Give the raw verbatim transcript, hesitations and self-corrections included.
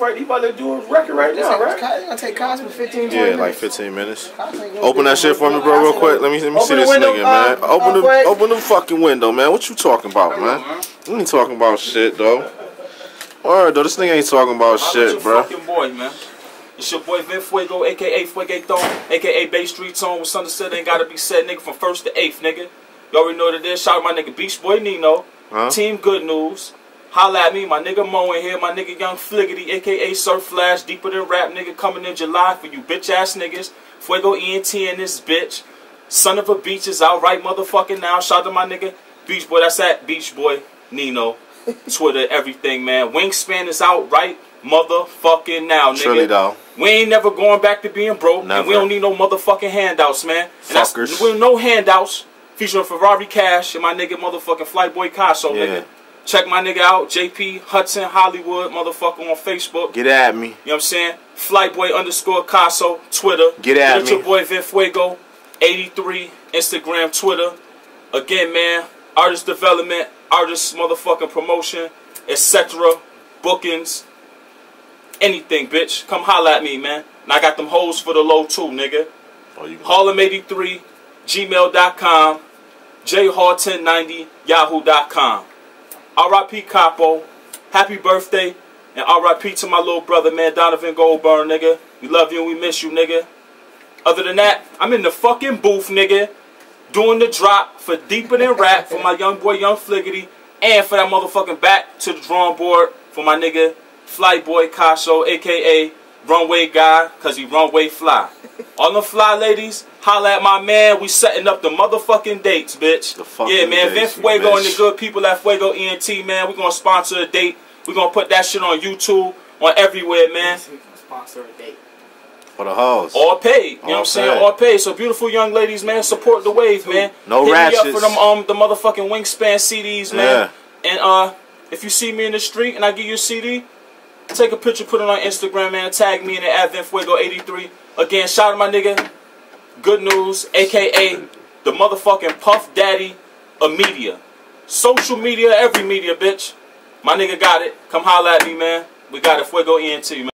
Right, he about to do a record right this now, right? It's gonna take Cosby fifteen. Yeah, like fifteen minutes. Open that shit for me, bro, real quick. Let me let me open see this window, nigga, uh, man. Open uh, the quick. open the fucking window, man. What you talking about, man? You ain't talking about shit, though. All right, though, this nigga ain't talking about How shit, bro. Fucking boy, man. It's your boy Vin Fuego, aka Fuegay Thone, aka Bay Street Tone. When something said ain't gotta be said, nigga, from first to eighth, nigga. You already know what it is. Shout out my nigga Beach Boy Nino, huh? Team Good News. Holla at me, my nigga Moe in here, my nigga Young Fliggity, aka Sir Flash, Deeper Than Rap, nigga, coming in July for you bitch ass niggas. Fuego Ent in this bitch. Son of a Beach is out right motherfucking now. Shout out to my nigga Beach Boy, that's at Beach Boy Nino. Twitter, everything, man. Wingspan is out right motherfucking now, nigga. Truly, though. We ain't never going back to being broke. Never. And we don't need no motherfucking handouts, man. And that's, we don't no handouts. Featuring Ferrari Cash and my nigga motherfucking Flightboy Casso, yeah. nigga. Check my nigga out, J P Hudson Hollywood, motherfucker, on Facebook. Get at me. You know what I'm saying? Flightboy underscore Casso, Twitter. Get at Get me. It's your boy Vin Fuego, eighty-three, Instagram, Twitter. Again, man, artist development, artist motherfucking promotion, et cetera. Bookings, anything, bitch. Come holla at me, man. And I got them hoes for the low, too, nigga. Oh, you Harlem eighty-three, gmail dot com, j hall ten ninety, yahoo dot com. R I P Capo, happy birthday, and R I P to my little brother, man, Donovan Goldburn, nigga. We love you and we miss you, nigga. Other than that, I'm in the fucking booth, nigga, doing the drop for Deeper Than Rap for my young boy, Young Fliggity, and for that motherfucking back to the drawing board for my nigga, Flightboy Casso, a k a. Runway Guy, because he runway fly. All the fly ladies, holla at my man. We setting up the motherfucking dates, bitch. The fucking yeah, man. Dates, Vin Fuego bitch. And the good people at Fuego Ent, man. We're going to sponsor a date. We're going to put that shit on YouTube, on everywhere, man. Sponsor a date. For the hoes. All paid. You All know what I'm saying? Paid. All paid. So, beautiful young ladies, man, support the wave, man. No Hit ratchets. Me up for them, um, the motherfucking Wingspan C Ds, man. Yeah. And uh, if you see me in the street and I give you a C D, take a picture, put it on Instagram, man. Tag me in the at Vin Fuego eighty-three. Again, shout out my nigga Good News, a k a the motherfucking Puff Daddy of media. Social media, every media, bitch. My nigga got it. Come holla at me, man. We got it. Fuego Ent, man.